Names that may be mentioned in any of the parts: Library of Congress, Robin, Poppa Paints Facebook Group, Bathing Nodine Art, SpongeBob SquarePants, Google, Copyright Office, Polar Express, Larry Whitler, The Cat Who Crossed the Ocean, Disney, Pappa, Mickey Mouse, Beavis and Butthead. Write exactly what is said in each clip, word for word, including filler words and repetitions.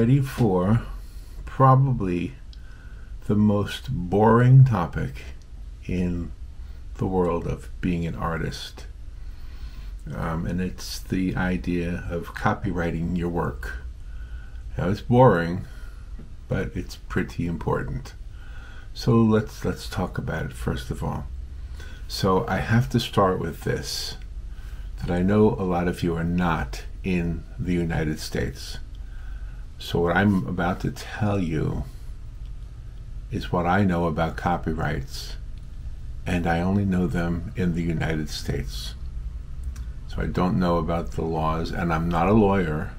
ready for probably the most boring topic in the world of being an artist, um, and it's the idea of copywriting your work. Now, it's boring, but it's pretty important. So let's let's talk about it first of all. So I have to start with this, that I know a lot of you are not in the United States. So what I'm about to tell you is what I know about copyrights, and I only know them in the United States. So I don't know about the laws, and I'm not a lawyer,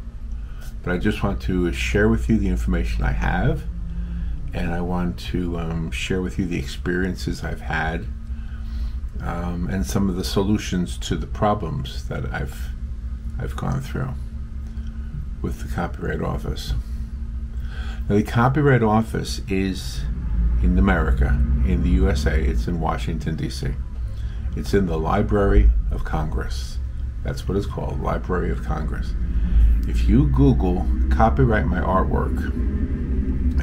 but I just want to share with you the information I have, and I want to um, share with you the experiences I've had, um, and some of the solutions to the problems that I've I've gone through with the Copyright Office. Now, the Copyright Office is in America, in the U S A. It's in Washington, D C. It's in the Library of Congress. That's what it's called, Library of Congress. If you Google copyright my artwork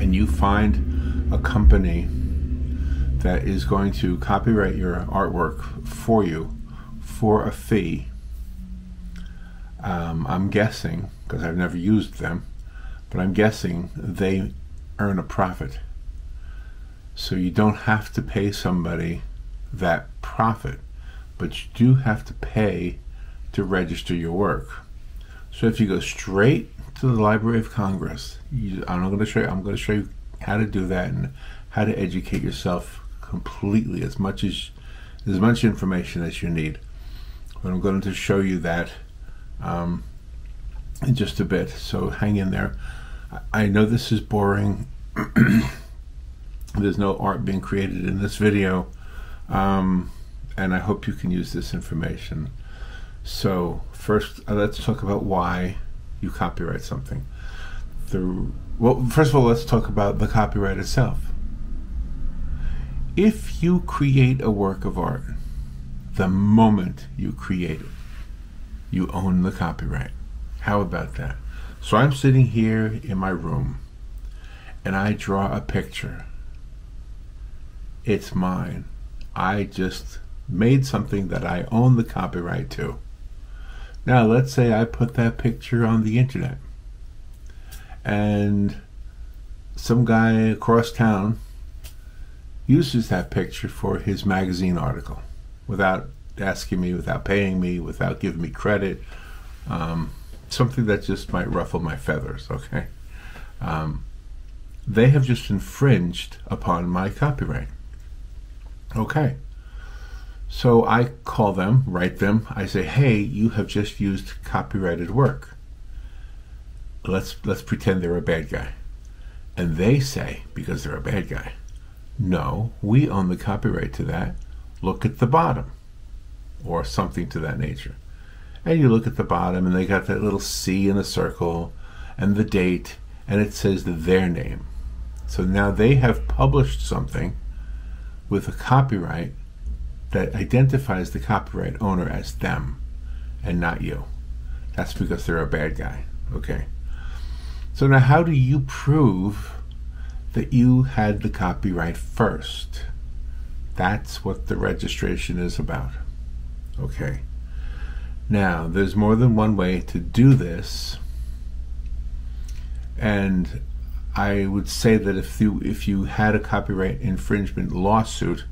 and you find a company that is going to copyright your artwork for you for a fee, um, I'm guessing, because I've never used them, but I'm guessing they earn a profit. So you don't have to pay somebody that profit, but you do have to pay to register your work. So if you go straight to the Library of Congress, you, I'm not going to show you, I'm going to show you how to do that and how to educate yourself completely, as much as as much information as you need. But I'm going to show you that um, in just a bit. So hang in there. I, I know this is boring. There's no art being created in this video, um, and I hope you can use this information. So first, uh, let's talk about why you copyright something. The, well, first of all, let's talk about the copyright itself. If you create a work of art, the moment you create it, you own the copyright. How about that? So I'm sitting here in my room, and I draw a picture. It's mine. I just made something that I own the copyright to. Now, let's say I put that picture on the internet, and some guy across town uses that picture for his magazine article without asking me, without paying me, without giving me credit, um, something that just might ruffle my feathers, okay? Um, they have just infringed upon my copyright. Okay, so I call them, write them, I say, hey, you have just used copyrighted work. Let's, let's pretend they're a bad guy. And they say, because they're a bad guy, no, we own the copyright to that. Look at the bottom, or something to that nature. And you look at the bottom, and they got that little C in a circle, and the date, and it says their name. So now they have published something with a copyright that identifies the copyright owner as them and not you. That's because they're a bad guy, okay? So now, how do you prove that you had the copyright first? That's what the registration is about, okay? Now, there's more than one way to do this, and I would say that if you if you had a copyright infringement lawsuit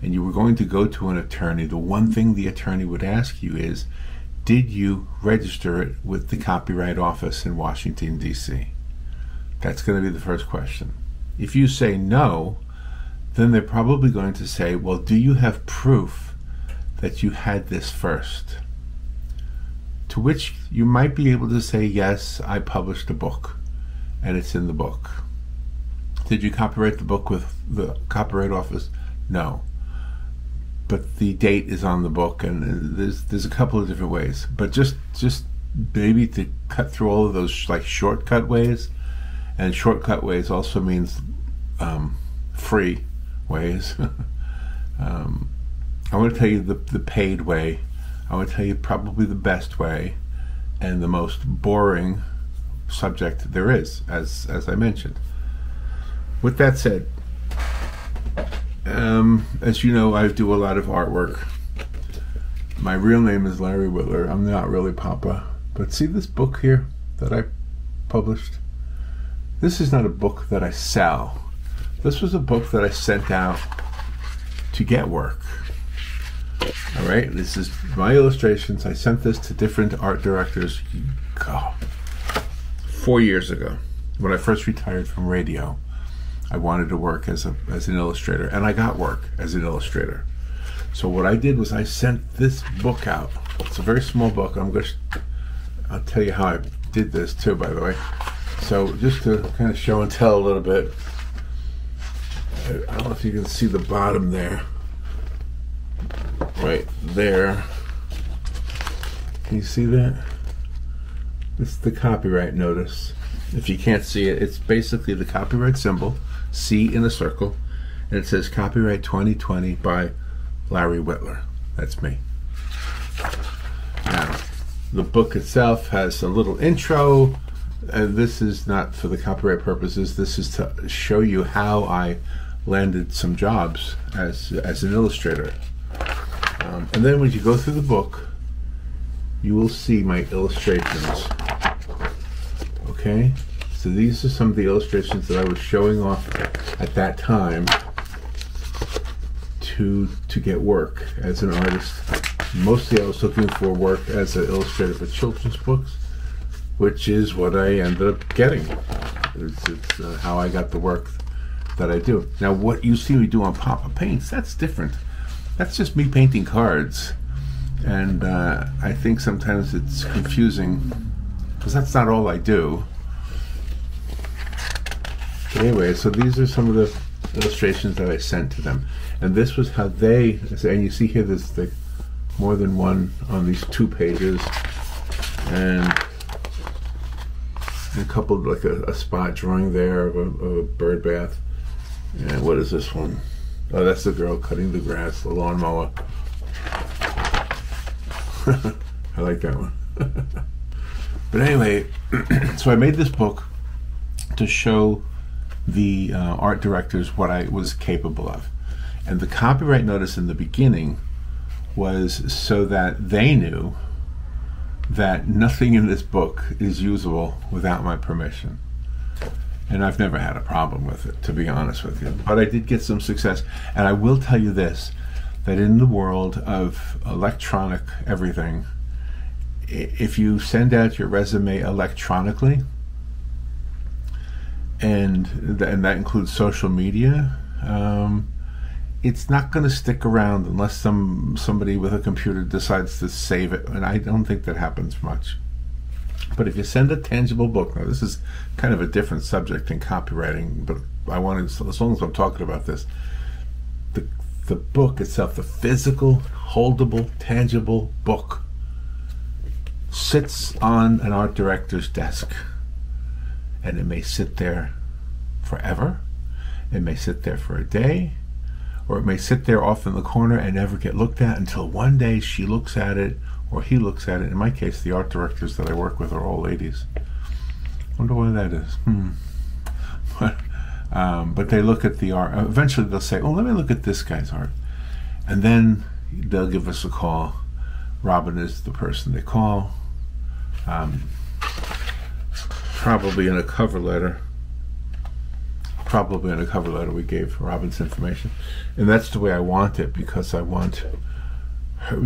and you were going to go to an attorney, the one thing the attorney would ask you is, did you register it with the Copyright Office in Washington, D C? That's going to be the first question. If you say no, then they're probably going to say, well, do you have proof that you had this first? To which you might be able to say, yes, I published a book, and it's in the book. Did you copyright the book with the Copyright Office? No. But the date is on the book, and there's there's a couple of different ways. But just just maybe to cut through all of those like shortcut ways, and shortcut ways also means um, free ways. um, I want to tell you the, the paid way. I want to tell you probably the best way and the most boring subject there is, as as I mentioned. With that said, um, as you know, I do a lot of artwork. My real name is Larry Whitler. I'm not really Poppa. But see this book here that I published? This is not a book that I sell. This was a book that I sent out to get work. All right, this is my illustrations. I sent this to different art directors oh, four years ago. When I first retired from radio, I wanted to work as, a, as an illustrator, and I got work as an illustrator. So what I did was I sent this book out. It's a very small book. I'm going to, I'll tell you how I did this too, by the way. So just to kind of show and tell a little bit, I don't know if you can see the bottom there. Right there. Can you see that? It's the copyright notice. If you can't see it, it's basically the copyright symbol, C in a circle, and it says copyright twenty twenty by Larry Whitler. That's me. Now, the book itself has a little intro, and this is not for the copyright purposes. This is to show you how I landed some jobs as, as an illustrator. Um, and then when you go through the book, you will see my illustrations. Okay? So these are some of the illustrations that I was showing off at that time to, to get work as an artist. Mostly I was looking for work as an illustrator for children's books, which is what I ended up getting. It's, it's uh, how I got the work that I do. Now what you see me do on Poppa Paints, that's different. That's just me painting cards, and uh, I think sometimes it's confusing because that's not all I do. But anyway, so these are some of the illustrations that I sent to them, and this was how they. And you see here, there's the more than one on these two pages, and a couple like a, a spot drawing there of a, of a bird bath. And what is this one? Oh, that's the girl cutting the grass, the lawnmower. I like that one. But anyway, so I made this book to show the uh, art directors what I was capable of. And the copyright notice in the beginning was so that they knew that nothing in this book is usable without my permission. And I've never had a problem with it, to be honest with you. But I did get some success. And I will tell you this, that in the world of electronic everything, if you send out your resume electronically, and, th and that includes social media, um, it's not going to stick around unless some somebody with a computer decides to save it. And I don't think that happens much. But if you send a tangible book, now this is kind of a different subject than copywriting, but I wanted, as long as I'm talking about this, the, the book itself, the physical, holdable, tangible book sits on an art director's desk. And it may sit there forever, it may sit there for a day, or it may sit there off in the corner and never get looked at until one day she looks at it, or he looks at it. In my case, the art directors that I work with are all ladies. Wonder why that is. Hmm. But, um, but they look at the art. Eventually they'll say, oh, let me look at this guy's art. And then they'll give us a call. Robin is the person they call. Um, probably in a cover letter. Probably in a cover letter we gave Robin's information. And that's the way I want it, because I want...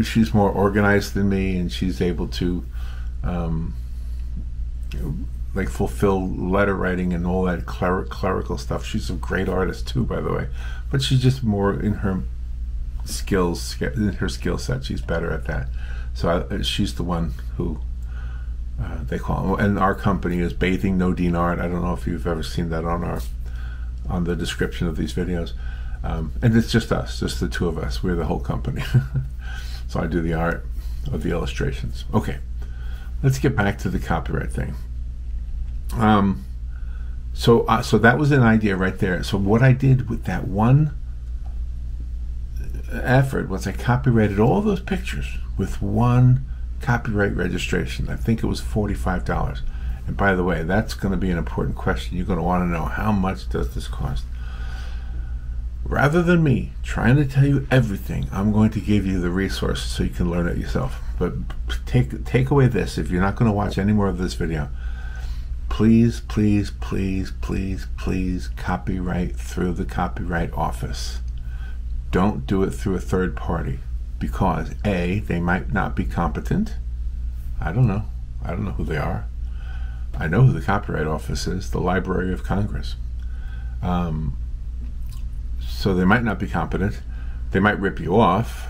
she's more organized than me, and she's able to um, like fulfill letter writing and all that cler clerical stuff. She's a great artist too, by the way, but she's just more in her skills, in her skill set. She's better at that. So I, she's the one who uh, they call. And our company is Bathing Nodine Art. I don't know if you've ever seen that on our on the description of these videos. Um, and it's just us, just the two of us. We're the whole company. So I do the art of the illustrations. Okay, let's get back to the copyright thing. Um, so, uh, so that was an idea right there. So what I did with that one effort was I copyrighted all those pictures with one copyright registration. I think it was forty-five dollars. And by the way, that's going to be an important question. You're going to want to know, how much does this cost? Rather than me trying to tell you everything, I'm going to give you the resource so you can learn it yourself. But take take away this. If you're not going to watch any more of this video, please, please, please, please, please copyright through the Copyright Office. Don't do it through a third party, because A, they might not be competent. I don't know. I don't know who they are. I know who the Copyright Office is, the Library of Congress. Um, so they might not be competent. They might rip you off.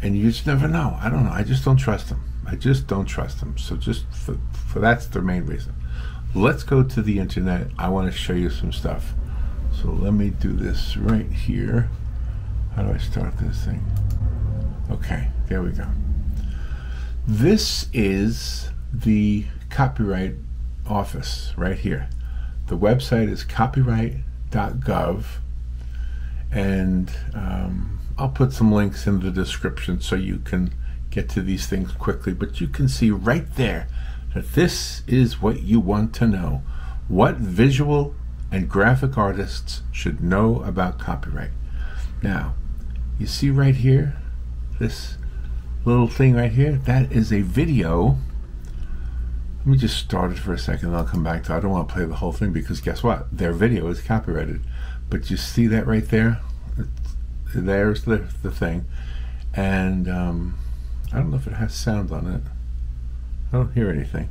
And you just never know. I don't know. I just don't trust them. I just don't trust them. So just for, for that's the main reason. Let's go to the internet. I want to show you some stuff. So let me do this right here. How do I start this thing? Okay, there we go. This is the Copyright Office right here. The website is copyright dot gov, and um, I'll put some links in the description so you can get to these things quickly, but you can see right there that this is what you want to know. What visual and graphic artists should know about copyright. Now, you see right here, this little thing right here, that is a video. Let me just start it for a second and I'll come back to it. I don't want to play the whole thing because guess what? Their video is copyrighted. But you see that right there? It's, there's the, the thing. And um, I don't know if it has sound on it. I don't hear anything.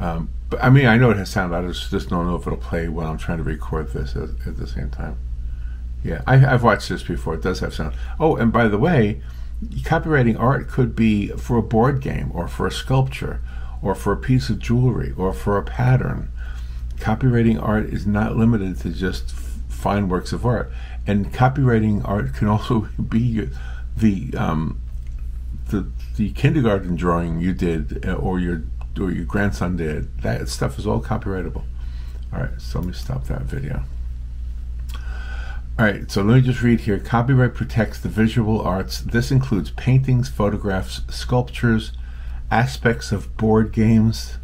Um, but I mean, I know it has sound. I just, just don't know if it'll play when I'm trying to record this at, at the same time. Yeah, I, I've watched this before. It does have sound. Oh, and by the way, copywriting art could be for a board game or for a sculpture or for a piece of jewelry or for a pattern. Copywriting art is not limited to just fine works of art. And copywriting art can also be the um, the, the kindergarten drawing you did or your or your grandson did. That stuff is all copyrightable. All right, so let me stop that video. All right, so let me just read here. Copyright protects the visual arts. This includes paintings, photographs, sculptures, aspects of board games,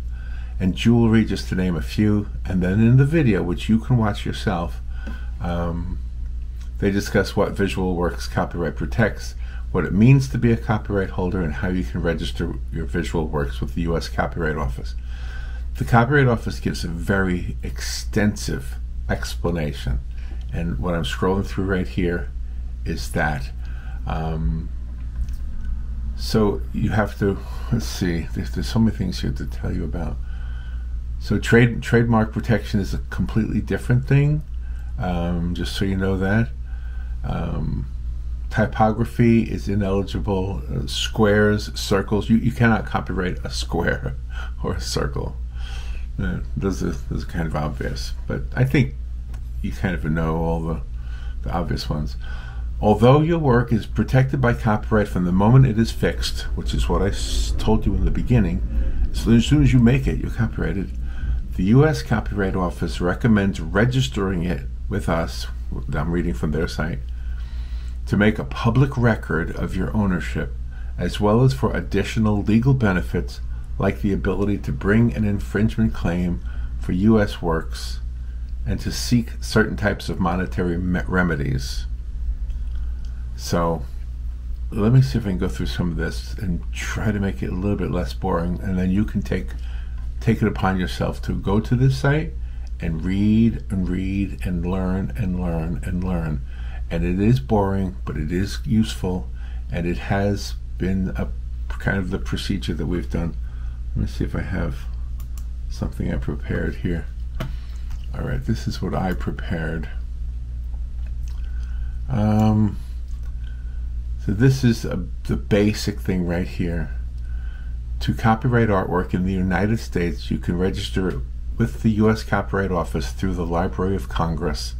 and jewelry, just to name a few. And then in the video, which you can watch yourself, um, they discuss what visual works copyright protects, what it means to be a copyright holder, and how you can register your visual works with the U S Copyright Office. The Copyright Office gives a very extensive explanation. And what I'm scrolling through right here is that. Um, so you have to, let's see, there's, there's so many things here to tell you about. So trade trademark protection is a completely different thing, um, just so you know that. Um, typography is ineligible. Uh, squares, circles, you, you cannot copyright a square or a circle. Uh, those, are, those are kind of obvious, but I think you kind of know all the, the obvious ones. Although your work is protected by copyright from the moment it is fixed, which is what I told you in the beginning, so as soon as you make it, you're copyrighted. The U S Copyright Office recommends registering it with us, I'm reading from their site, to make a public record of your ownership, as well as for additional legal benefits, like the ability to bring an infringement claim for U S works and to seek certain types of monetary remedies. So let me see if I can go through some of this and try to make it a little bit less boring, and then you can take take it upon yourself to go to this site and read and read and learn and learn and learn. And it is boring, but it is useful, and it has been a kind of the procedure that we've done. Let me see if I have something I prepared here. All right, this is what I prepared. Um, so this is a, the basic thing right here. To copyright artwork in the United States, you can register it with the U S Copyright Office through the Library of Congress.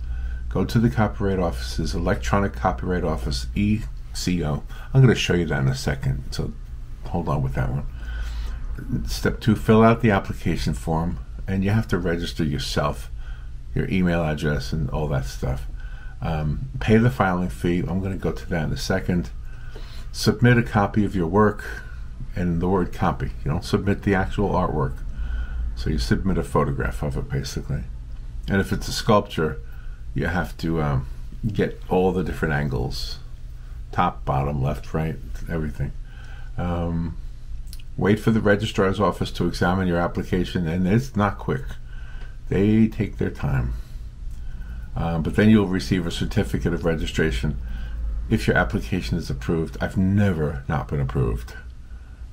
Go to the Copyright Office's Electronic Copyright Office, E C O. I'm going to show you that in a second, so hold on with that one. Step two, fill out the application form, and you have to register yourself, your email address and all that stuff. Um, pay the filing fee. I'm going to go to that in a second. Submit a copy of your work, and the word copy. You don't submit the actual artwork. So you submit a photograph of it, basically. And if it's a sculpture, you have to um, get all the different angles. Top, bottom, left, right, everything. Um, wait for the registrar's office to examine your application, and it's not quick. They take their time. Uh, but then you'll receive a certificate of registration if your application is approved. I've never not been approved.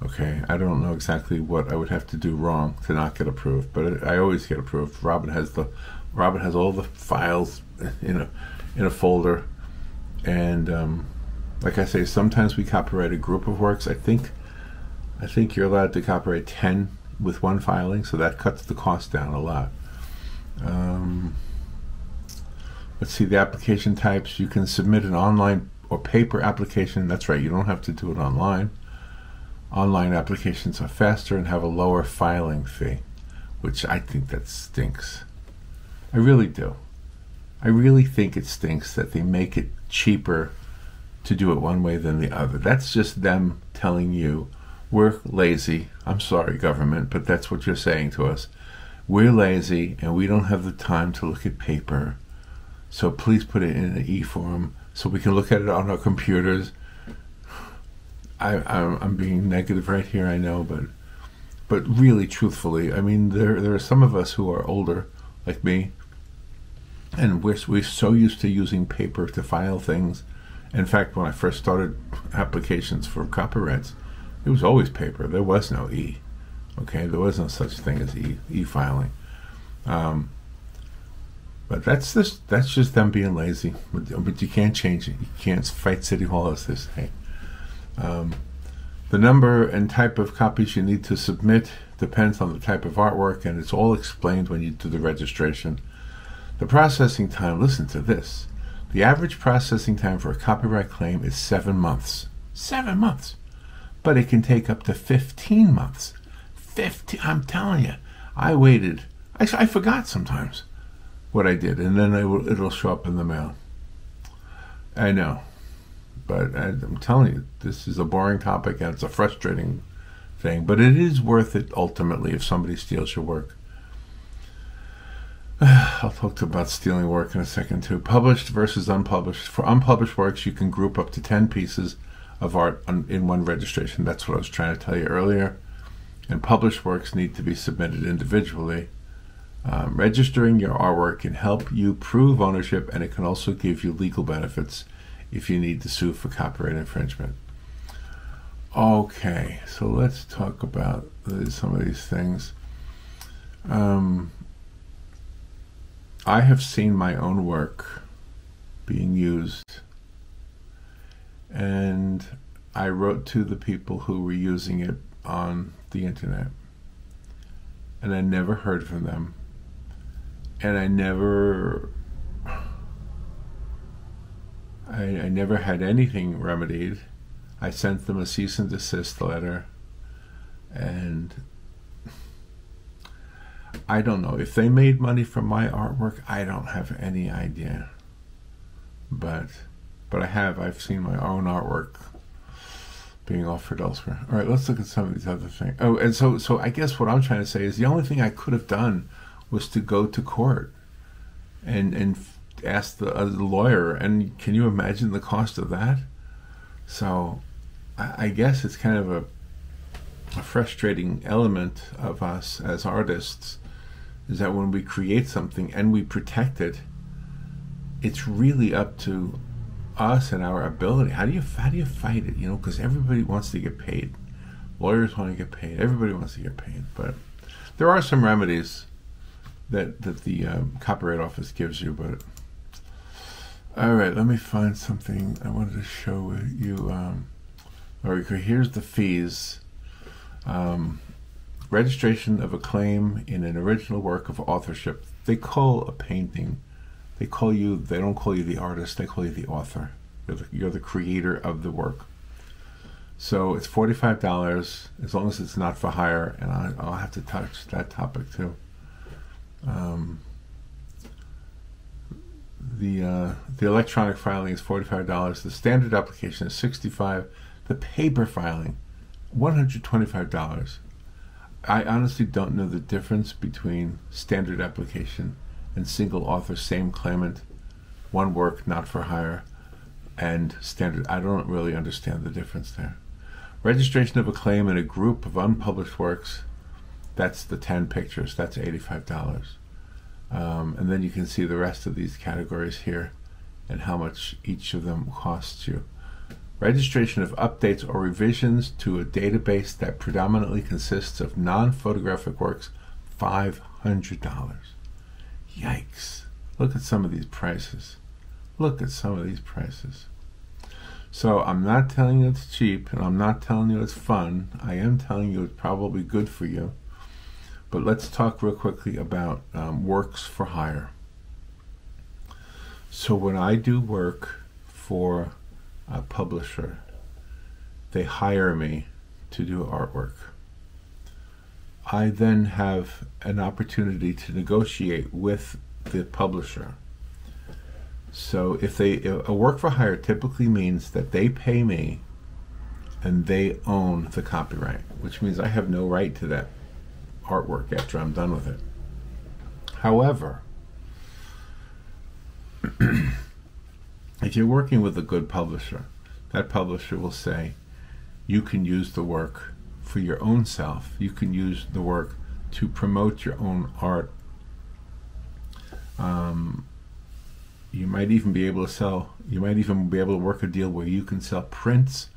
Okay, I don't know exactly what I would have to do wrong to not get approved, but I always get approved. Robin has the, Robin has all the files in a, in a folder, and um, like I say, sometimes we copyright a group of works. I think, I think you're allowed to copyright ten with one filing, so that cuts the cost down a lot. Um, let's see, the application types. You can submit an online or paper application. That's right, you don't have to do it online. Online applications are faster and have a lower filing fee, which I think that stinks. I really do. I really think it stinks that they make it cheaper to do it one way than the other. That's just them telling you, we're lazy. I'm sorry, government, but that's what you're saying to us. We're lazy and we don't have the time to look at paper. So please put it in an e-form so we can look at it on our computers. I, I'm being negative right here, I know, but but really, truthfully, I mean, there there are some of us who are older, like me, and we're we're so used to using paper to file things. In fact, when I first started applications for copyrights, it was always paper. There was no e, okay? There was no such thing as e e filing. Um, but that's this that's just them being lazy. But, but you can't change it. You can't fight City Hall, as they say. Um, the number and type of copies you need to submit depends on the type of artwork, and it's all explained when you do the registration. The processing time, listen to this. The average processing time for a copyright claim is seven months. Seven months. But it can take up to fifteen months. fifteen, I'm telling you, I waited. I, I forgot sometimes what I did, and then I will, it'll show up in the mail. I know. But I'm telling you, this is a boring topic and it's a frustrating thing. But it is worth it, ultimately, if somebody steals your work. I'll talk about stealing work in a second, too. Published versus unpublished. For unpublished works, you can group up to ten pieces of art in one registration. That's what I was trying to tell you earlier. And published works need to be submitted individually. Um, registering your artwork can help you prove ownership, and it can also give you legal benefits if you need to sue for copyright infringement. Okay, so let's talk about some of these things. Um, I have seen my own work being used, and I wrote to the people who were using it on the internet, and I never heard from them, and I never I, I never had anything remedied. I sent them a cease and desist letter, and I don't know. If they made money from my artwork, I don't have any idea. But but I have. I've seen my own artwork being offered elsewhere. All right, let's look at some of these other things. Oh, and so, so I guess what I'm trying to say is the only thing I could have done was to go to court and and. ask the, uh, the lawyer, and can you imagine the cost of that? So I, I guess it's kind of a, a frustrating element of us as artists, is that when we create something and we protect it, it's really up to us and our ability. How do you how do you fight it? You know, because everybody wants to get paid. Lawyers want to get paid. Everybody wants to get paid. But there are some remedies that that the um, Copyright Office gives you, but. All right, let me find something I wanted to show you. Um, all right, here's the fees. Um, registration of a claim in an original work of authorship. They call a painting. They call you. They don't call you the artist. They call you the author. You're the, you're the creator of the work. So it's forty-five dollars as long as it's not for hire. And I, I'll have to touch that topic too. Um, The uh, the electronic filing is forty-five dollars. The standard application is sixty-five dollars. The paper filing, one hundred twenty-five dollars. I honestly don't know the difference between standard application and single author, same claimant, one work, not for hire, and standard. I don't really understand the difference there. Registration of a claim in a group of unpublished works, that's the ten pictures, that's eighty-five dollars. Um, and then you can see the rest of these categories here and how much each of them costs you. Registration of updates or revisions to a database that predominantly consists of non-photographic works, five hundred dollars. Yikes. Look at some of these prices. Look at some of these prices. So I'm not telling you it's cheap, and I'm not telling you it's fun. I am telling you it's probably good for you. But let's talk real quickly about um, works for hire. So when I do work for a publisher, they hire me to do artwork. I then have an opportunity to negotiate with the publisher. So if they, a work for hire typically means that they pay me and they own the copyright, which means I have no right to that artwork after I'm done with it. However, if you're working with a good publisher, that publisher will say, you can use the work for your own self. You can use the work to promote your own art. Um, you might even be able to sell, you might even be able to work a deal where you can sell prints.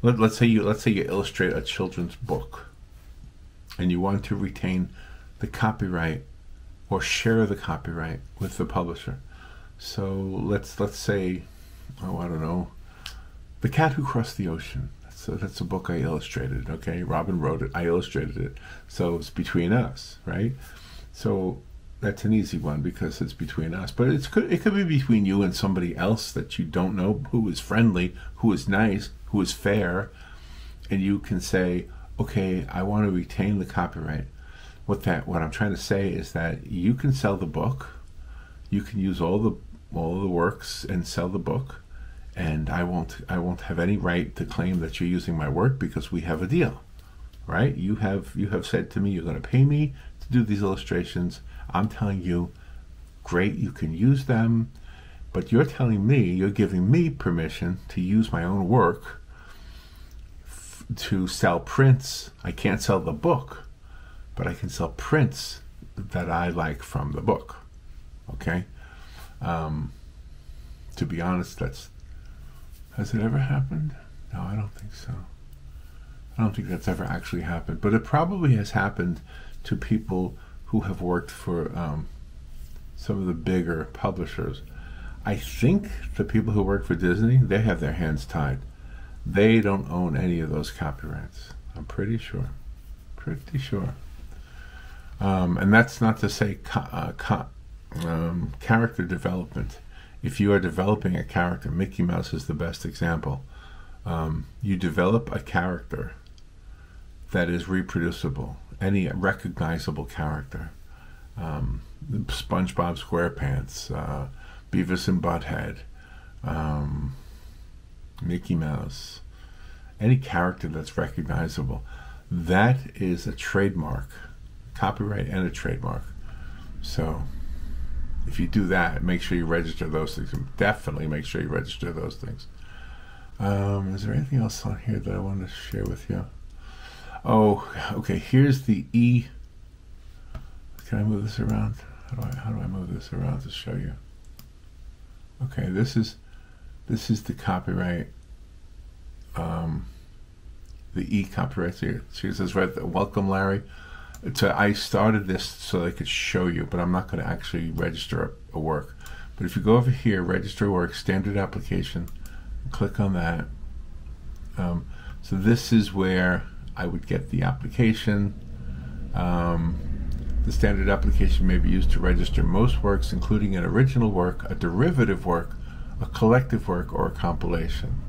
Let, let's say you, let's say you illustrate a children's book and you want to retain the copyright or share the copyright with the publisher. So let's let's say, oh, I don't know, The Cat Who Crossed the Ocean. That's a, that's a book I illustrated, okay? Robin wrote it, I illustrated it. So it's between us, right? So that's an easy one because it's between us. But it's could, it could be between you and somebody else that you don't know, who is friendly, who is nice, who is fair. And you can say, okay, I want to retain the copyright. What that what I'm trying to say is that you can sell the book. You can use all the all the works and sell the book, and I won't I won't have any right to claim that you're using my work because we have a deal, right? You have you have said to me you're going to pay me to do these illustrations. I'm telling you, great, you can use them, but you're telling me you're giving me permission to use my own work f to sell prints. I can't sell the book, but I can sell prints that I like from the book. Okay, um, to be honest, that's, has it ever happened? No, I don't think so. I don't think that's ever actually happened, but it probably has happened to people who have worked for um, some of the bigger publishers. I think the people who work for Disney, they have their hands tied. They don't own any of those copyrights. I'm pretty sure, pretty sure. Um, and that's not to say co uh, co Um, character development. If you are developing a character, Mickey Mouse is the best example. Um, you develop a character that is reproducible, any recognizable character. Um, SpongeBob SquarePants, uh, Beavis and Butthead, um, Mickey Mouse, any character that's recognizable. That is a trademark, copyright and a trademark. So if you do that, make sure you register those things. Definitely make sure you register those things. Um, is there anything else on here that I want to share with you? Oh, okay. Here's the E. Can I move this around? How do I how do I move this around to show you? Okay, this is this is the copyright. Um, the E copyright here. She says, right there, welcome, Larry. So I started this so I could show you, but I'm not going to actually register a, a work. But if you go over here, register work, standard application, click on that. Um, so this is where I would get the application. Um, the standard application may be used to register most works, including an original work, a derivative work, a collective work, or a compilation.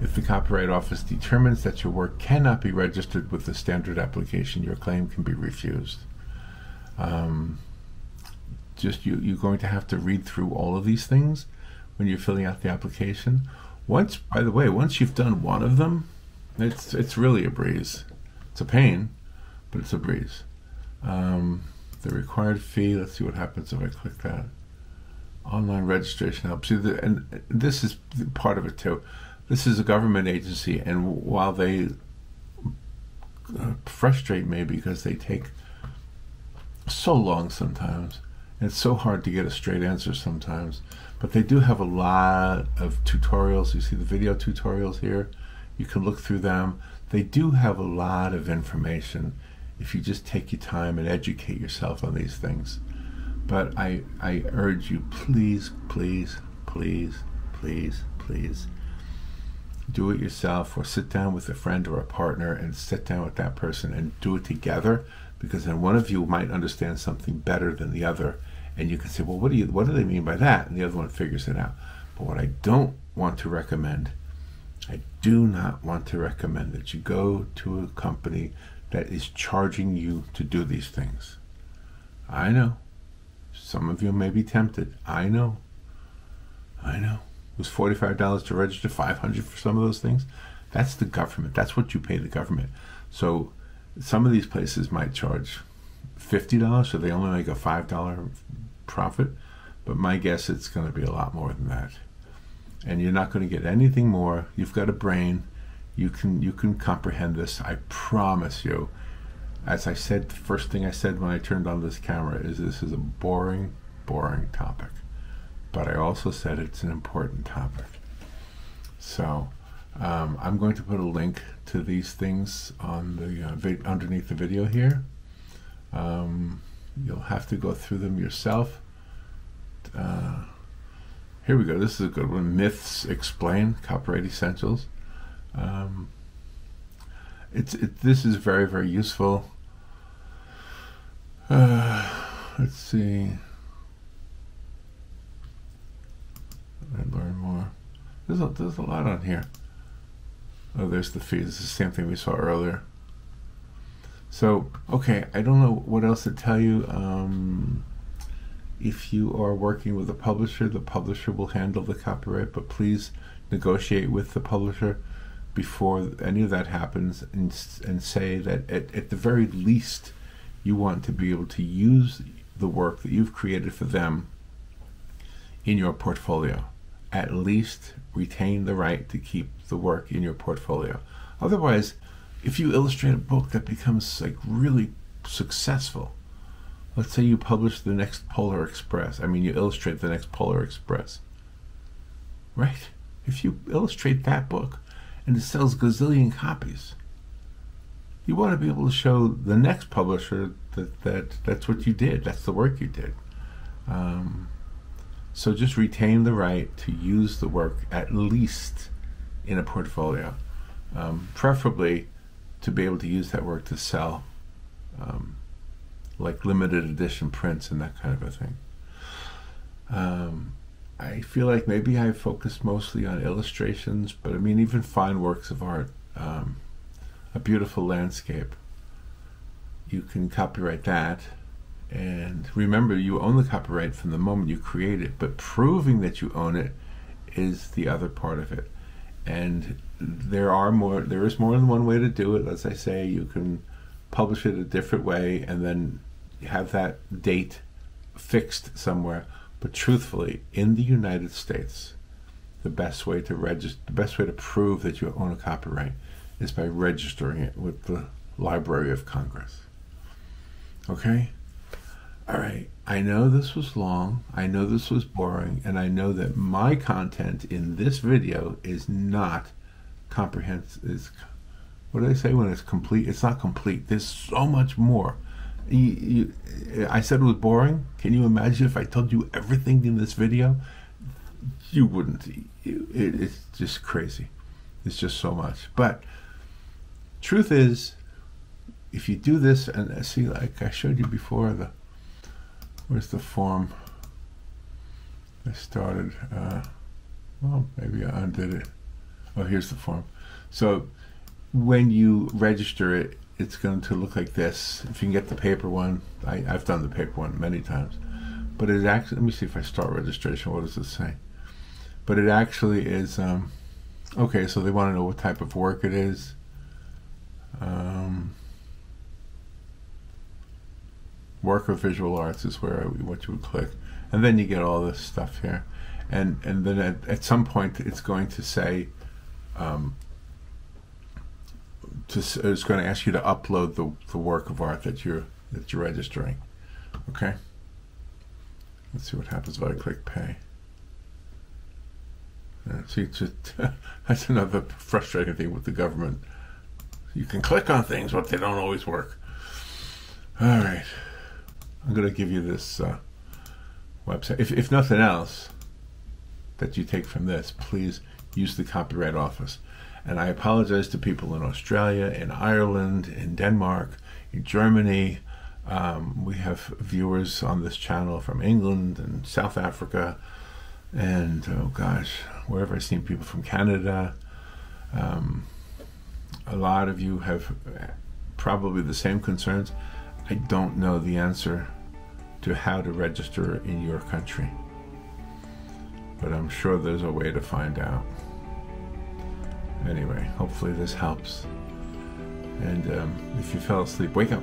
If the Copyright Office determines that your work cannot be registered with the standard application, your claim can be refused. Um, just you, you're going to have to read through all of these things when you're filling out the application. Once, by the way, once you've done one of them, it's it's really a breeze. It's a pain, but it's a breeze. Um, the required fee, let's see what happens if I click that. Online registration help. See, the, and this is part of it too. This is a government agency, and while they uh, frustrate me because they take so long sometimes, and it's so hard to get a straight answer sometimes, but they do have a lot of tutorials. You see the video tutorials here. You can look through them. They do have a lot of information if you just take your time and educate yourself on these things. But I, I urge you, please, please, please, please, please, do it yourself, or sit down with a friend or a partner and sit down with that person and do it together, because then one of you might understand something better than the other, and you can say, well, what do you, what do they mean by that? And the other one figures it out. But what I don't want to recommend, I do not want to recommend that you go to a company that is charging you to do these things. I know. Some of you may be tempted. I know. I know. It was forty-five dollars to register, five hundred dollars for some of those things. That's the government. That's what you pay the government. So some of these places might charge fifty dollars, so they only make a five dollar profit. But my guess, it's going to be a lot more than that. And you're not going to get anything more. You've got a brain. You can, you can comprehend this. I promise you. As I said, the first thing I said when I turned on this camera is this is a boring, boring topic. But I also said it's an important topic. So um, I'm going to put a link to these things on the uh, vid underneath the video here. Um, you'll have to go through them yourself. Uh, here we go. This is a good one. Myths Explained, Copyright Essentials. Um, It's, it, this is very, very useful. Uh, let's see. I learn more. There's a, there's a lot on here. Oh, there's the fees. It's the same thing we saw earlier. So, okay, I don't know what else to tell you. Um, if you are working with a publisher, the publisher will handle the copyright, but please negotiate with the publisher before any of that happens, and, and say that at, at the very least you want to be able to use the work that you've created for them in your portfolio. At least retain the right to keep the work in your portfolio. Otherwise, if you illustrate a book that becomes like really successful, let's say you publish the next Polar Express, I mean you illustrate the next Polar Express, right? If you illustrate that book and it sells gazillion copies, you want to be able to show the next publisher that, that that's what you did, that's the work you did. Um, so just retain the right to use the work at least in a portfolio, um, preferably to be able to use that work to sell, um, like limited edition prints and that kind of a thing. Um, I feel like maybe I focused mostly on illustrations, but I mean even fine works of art, um, a beautiful landscape, you can copyright that, and remember you own the copyright from the moment you create it, but proving that you own it is the other part of it. And there are more, there is more than one way to do it. As I say, you can publish it a different way and then have that date fixed somewhere. But truthfully, in the United States, the best way to register, the best way to prove that you own a copyright is by registering it with the Library of Congress. Okay? All right. I know this was long. I know this was boring. And I know that my content in this video is not comprehensive. Is, what do they say when it's complete? It's not complete. There's so much more. You, you, I said it was boring. Can you imagine if I told you everything in this video? You wouldn't. You, it, it's just crazy. It's just so much. But truth is, if you do this, and I see, like I showed you before, the where's the form? I started. Uh, well, maybe I undid it. Oh, here's the form. So when you register it, it's going to look like this. If you can get the paper one, I, I've done the paper one many times, but it actually, let me see if I start registration, what does it say? But it actually is, um, okay, so they want to know what type of work it is. Um, Work of visual arts is where I, what you would click, and then you get all this stuff here, and and then at, at some point it's going to say, um, to, it's going to ask you to upload the the work of art that you're that you're registering. Okay. Let's see what happens if I click pay. Uh, see, just, that's another frustrating thing with the government. You can click on things, but they don't always work. All right. I'm going to give you this uh, website. If, if nothing else that you take from this, please use the Copyright Office. And I apologize to people in Australia, in Ireland, in Denmark, in Germany. Um, we have viewers on this channel from England and South Africa, and oh gosh, wherever I've seen people from Canada. Um, a lot of you have probably the same concerns. I don't know the answer to how to register in your country, but I'm sure there's a way to find out. Anyway, hopefully this helps. And um, if you fell asleep, wake up.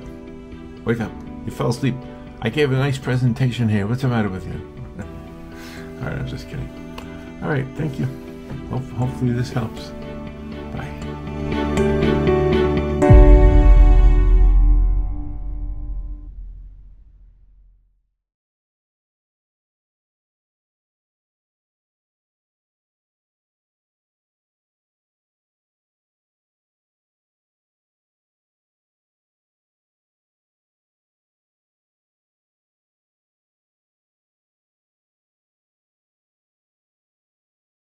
Wake up. You fell asleep. I gave a nice presentation here. What's the matter with you? All right, I'm just kidding. All right, thank you. Ho- hopefully this helps.